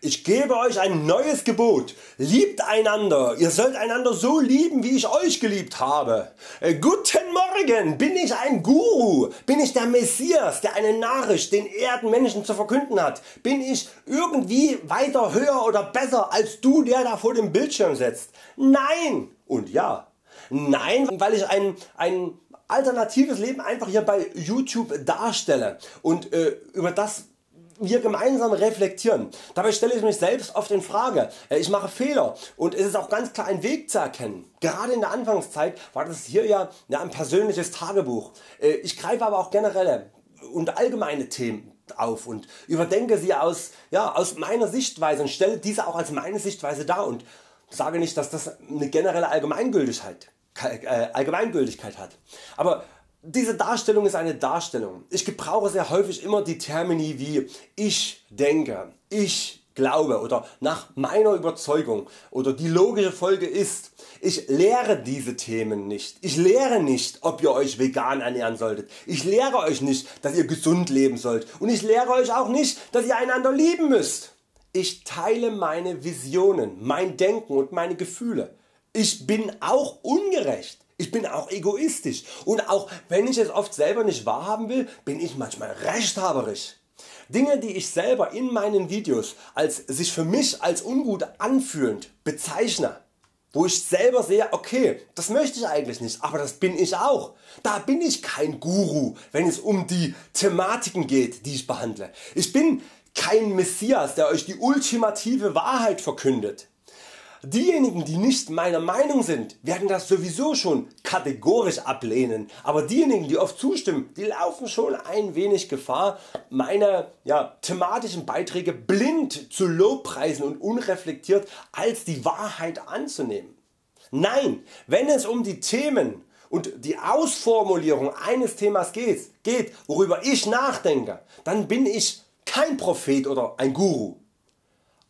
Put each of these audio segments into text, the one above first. Ich gebe euch ein neues Gebot, liebt einander, ihr sollt einander so lieben wie ich euch geliebt habe. Guten Morgen, bin ich ein Guru, bin ich der Messias, der eine Nachricht den Erdenmenschen zu verkünden hat, bin ich irgendwie weiter höher oder besser als du, der da vor dem Bildschirm sitzt? Nein und ja. Nein, weil ich ein alternatives Leben einfach hier bei YouTube darstelle und über das wir gemeinsam reflektieren. Dabei stelle ich mich selbst oft in Frage, ich mache Fehler und es ist auch ganz klar ein Weg zu erkennen. Gerade in der Anfangszeit war das hier ja ein persönliches Tagebuch. Ich greife aber auch generelle und allgemeine Themen auf und überdenke sie aus meiner Sichtweise und stelle diese auch als meine Sichtweise dar und sage nicht, dass das eine generelle Allgemeingültigkeit hat. Aber diese Darstellung ist eine Darstellung. Ich gebrauche sehr häufig immer die Termini wie ich denke, ich glaube oder nach meiner Überzeugung oder die logische Folge ist. Ich lehre diese Themen nicht. Ich lehre nicht, ob ihr euch vegan ernähren solltet. Ich lehre euch nicht, dass ihr gesund leben sollt. Und ich lehre euch auch nicht, dass ihr einander lieben müsst. Ich teile meine Visionen, mein Denken und meine Gefühle. Ich bin auch ungerecht. Ich bin auch egoistisch und auch wenn ich es oft selber nicht wahrhaben will, bin ich manchmal rechthaberisch. Dinge die ich selber in meinen Videos als sich für mich als ungut anfühlend bezeichne, wo ich selber sehe, okay, das möchte ich eigentlich nicht, aber das bin ich auch. Da bin ich kein Guru, wenn es um die Thematiken geht, die ich behandle. Ich bin kein Messias, der euch die ultimative Wahrheit verkündet. Diejenigen die nicht meiner Meinung sind, werden das sowieso schon kategorisch ablehnen, aber diejenigen die oft zustimmen, die laufen schon ein wenig Gefahr, meine thematischen Beiträge blind zu lobpreisen und unreflektiert als die Wahrheit anzunehmen. Nein, wenn es um die Themen und die Ausformulierung eines Themas geht, worüber ich nachdenke, dann bin ich kein Prophet oder ein Guru.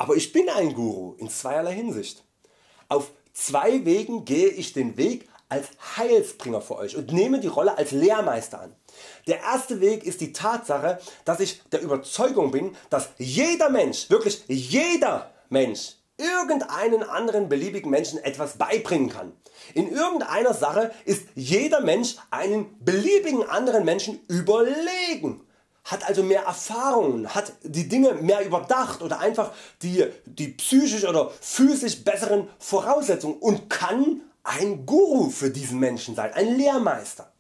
Aber ich bin ein Guru in zweierlei Hinsicht. Auf zwei Wegen gehe ich den Weg als Heilsbringer für euch und nehme die Rolle als Lehrmeister an. Der erste Weg ist die Tatsache, dass ich der Überzeugung bin, dass jeder Mensch, wirklich jeder Mensch, irgendeinen anderen beliebigen Menschen etwas beibringen kann. In irgendeiner Sache ist jeder Mensch einen beliebigen anderen Menschen überlegen. Hat also mehr Erfahrungen, hat die Dinge mehr überdacht oder einfach die psychisch oder physisch besseren Voraussetzungen und kann ein Guru für diesen Menschen sein, ein Lehrmeister.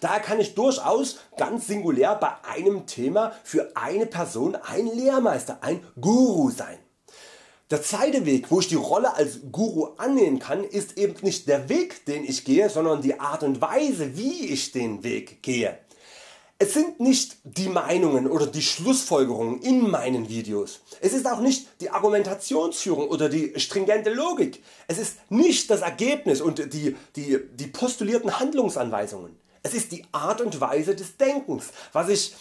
Daher kann ich durchaus ganz singulär bei einem Thema für eine Person ein Lehrmeister, ein Guru sein. Der zweite Weg, wo ich die Rolle als Guru annehmen kann, ist eben nicht der Weg den ich gehe, sondern die Art und Weise wie ich den Weg gehe. Es sind nicht die Meinungen oder die Schlussfolgerungen in meinen Videos. Es ist auch nicht die Argumentationsführung oder die stringente Logik. Es ist nicht das Ergebnis und die postulierten Handlungsanweisungen. Es ist die Art und Weise des Denkens, was ich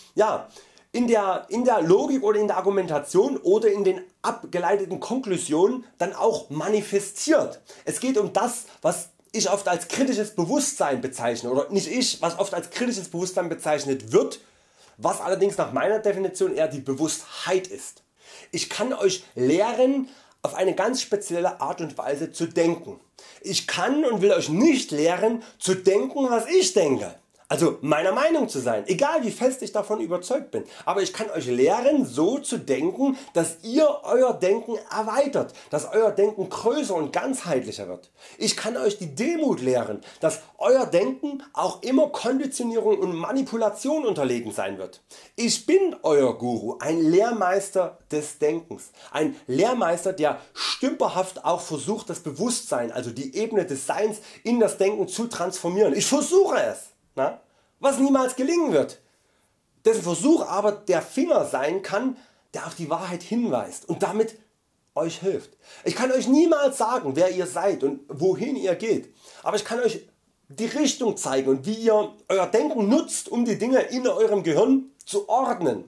in der Logik oder in der Argumentation oder in den abgeleiteten Konklusionen dann auch manifestiert. Es geht um das, was ich oft als kritisches Bewusstsein bezeichne oder nicht ich, was oft als kritisches Bewusstsein bezeichnet wird, was allerdings nach meiner Definition eher die Bewusstheit ist. Ich kann euch lehren auf eine ganz spezielle Art und Weise zu denken. Ich kann und will euch nicht lehren zu denken was ich denke, also meiner Meinung zu sein, egal wie fest ich davon überzeugt bin, aber ich kann euch lehren so zu denken, dass ihr Euer Denken erweitert, dass Euer Denken größer und ganzheitlicher wird. Ich kann euch die Demut lehren, dass Euer Denken auch immer Konditionierung und Manipulation unterlegen sein wird. Ich bin Euer Guru, ein Lehrmeister des Denkens, ein Lehrmeister der stümperhaft auch versucht das Bewusstsein, also die Ebene des Seins in das Denken zu transformieren. Ich versuche es. Was niemals gelingen wird, dessen Versuch aber der Finger sein kann, der auf die Wahrheit hinweist und damit Euch hilft. Ich kann Euch niemals sagen wer ihr seid und wohin ihr geht, aber ich kann Euch die Richtung zeigen und wie ihr Euer Denken nutzt um die Dinge in Eurem Gehirn zu ordnen.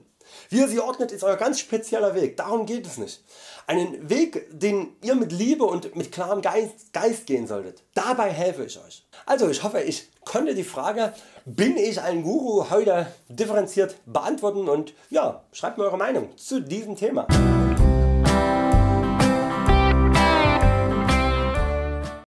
Wie ihr sie ordnet ist Euer ganz spezieller Weg, darum geht es nicht. Einen Weg den ihr mit Liebe und mit klarem Geist gehen solltet, dabei helfe ich Euch. Also ich hoffe ich konnte die Frage bin ich ein Guru heute differenziert beantworten und schreibt mir Eure Meinung zu diesem Thema.